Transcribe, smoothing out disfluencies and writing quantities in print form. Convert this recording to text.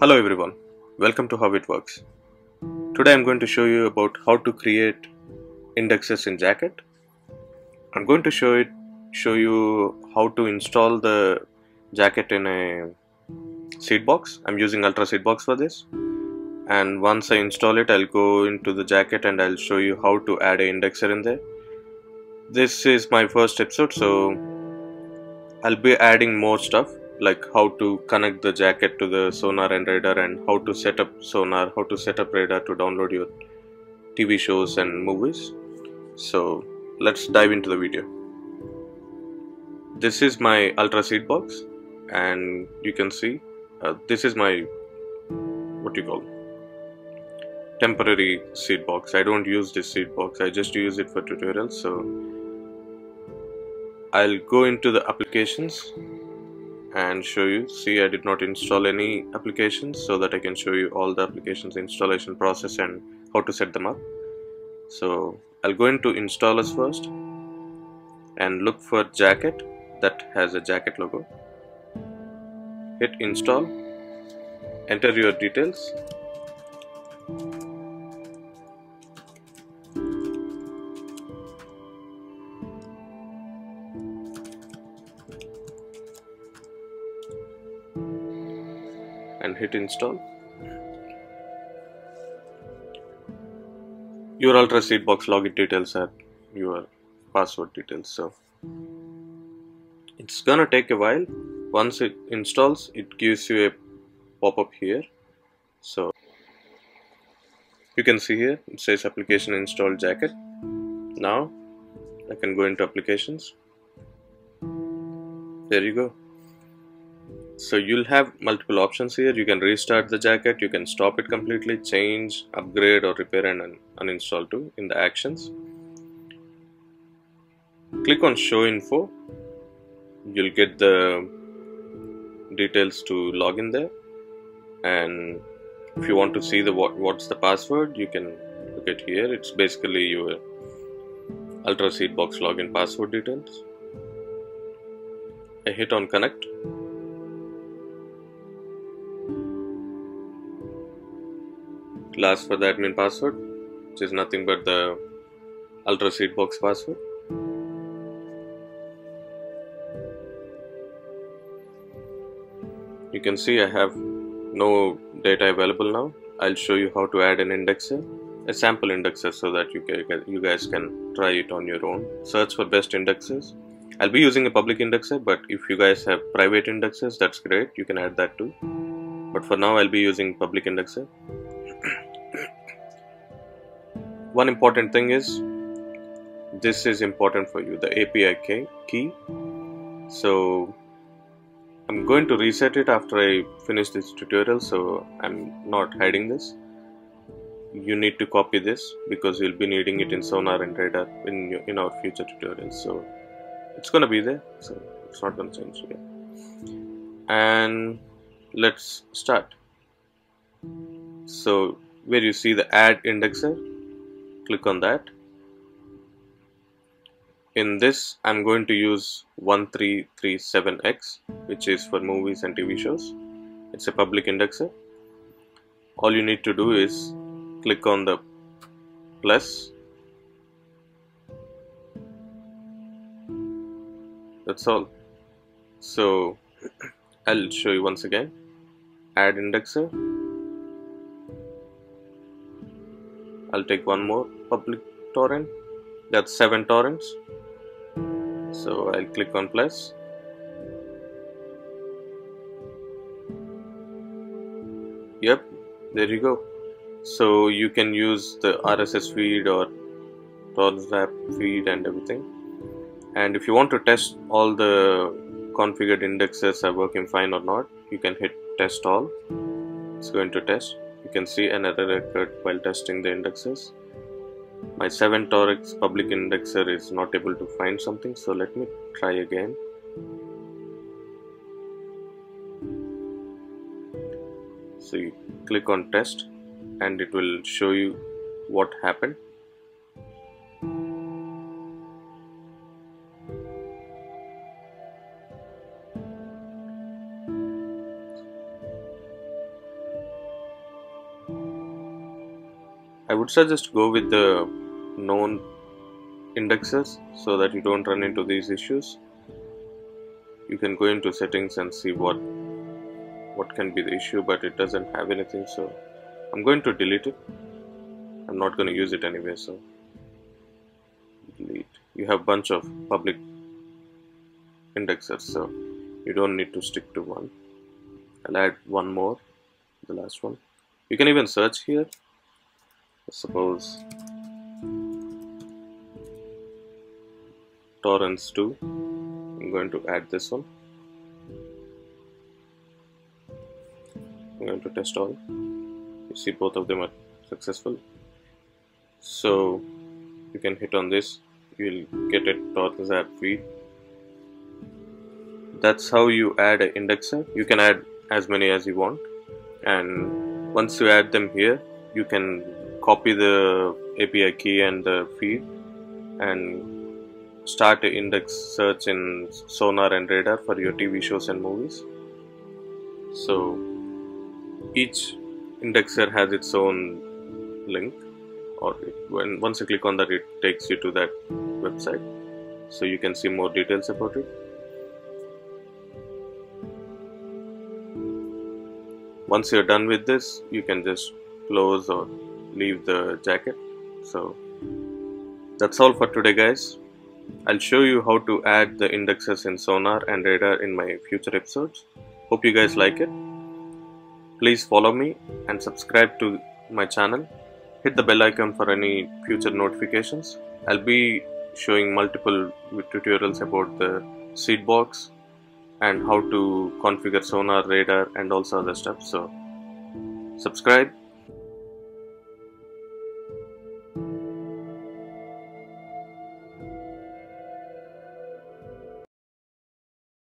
Hello everyone, welcome to How It Works. Today I'm going to show you about how to create indexes in Jackett. I'm going to show you how to install the Jackett in a seedbox. I'm using Ultra Seedbox for this, and once I install it, I'll go into the Jackett and I'll show you how to add an indexer in there. This is my first episode, so I'll be adding more stuff like how to connect the Jackett to the Sonarr and Radarr, and how to set up Sonarr, how to set up Radarr to download your TV shows and movies. So let's dive into the video. This is my Ultra Seedbox, and you can see this is my temporary seedbox. I don't use this seedbox, I just use it for tutorials. So I'll go into the applications and show you. See, I did not install any applications so that I can show you all the applications installation process and how to set them up. So I'll go into installers first and look for Jackett that has a Jackett logo. Hit install, enter your details, and hit install. Your Ultra Seedbox login details are your password details, so it's gonna take a while. Once it installs, it gives you a pop-up here. So you can see here it says application installed Jackett. Now I can go into applications. There you go. So you'll have multiple options here. You can restart the Jackett, you can stop it completely, change, upgrade or repair, and uninstall too in the actions. Click on show info. You'll get the details to log in there, and if you want to see the what's the password, you can look at here. It's basically your Ultra Seedbox login password details. I hit on connect. It'll ask for the admin password, which is nothing but the Ultra Seedbox password. You can see I have no data available now. I'll show you how to add an indexer, a sample indexer, so that you guys can try it on your own. Search for best indexers. I'll be using a public indexer, but if you guys have private indexers, that's great. You can add that too. But for now, I'll be using public indexer. One important thing is, this is important for you, the API key. So I'm going to reset it after I finish this tutorial, so I'm not hiding this. You need to copy this because you'll be needing it in Sonarr and Radarr in our future tutorials. So it's gonna be there, so it's not gonna change here. And let's start. So where you see the add indexer, click on that. In this, I'm going to use 1337x, which is for movies and TV shows. It's a public indexer. All you need to do is click on the plus. That's all. So I'll show you once again. Add indexer. I'll take one more public torrent. That's 7 torrents. So I'll click on plus. Yep, there you go. So you can use the RSS feed or Torznab feed and everything. And if you want to test all the configured indexes are working fine or not, you can hit test all. It's going to test. You can see an error occurred while testing the indexes. My 7Torrents public indexer is not able to find something, so let me try again. So you click on test and it will show you what happened. I would suggest go with the known indexes so that you don't run into these issues. You can go into settings and see what can be the issue, but it doesn't have anything, so I'm going to delete it. I'm not going to use it anyway, so delete. You have a bunch of public indexers, so you don't need to stick to one. I'll add one more, the last one. You can even search here. Suppose torrents 2. I'm going to add this one. I'm going to test all. You see both of them are successful. So you can hit on this. You'll get a Torznab feed. That's how you add an indexer. You can add as many as you want. And once you add them here, you can copy the API key and the feed and start an index search in Sonarr and Radarr for your TV shows and movies. So each indexer has its own link, or once you click on that, it takes you to that website, so you can see more details about it. Once you're done with this, you can just close or leave the Jackett. So that's all for today, guys. I'll show you how to add the indexes in Sonarr and Radarr in my future episodes. Hope you guys like it. Please follow me and subscribe to my channel. Hit the bell icon for any future notifications. I'll be showing multiple tutorials about the Seedbox and how to configure Sonarr, Radarr and also other stuff. So subscribe.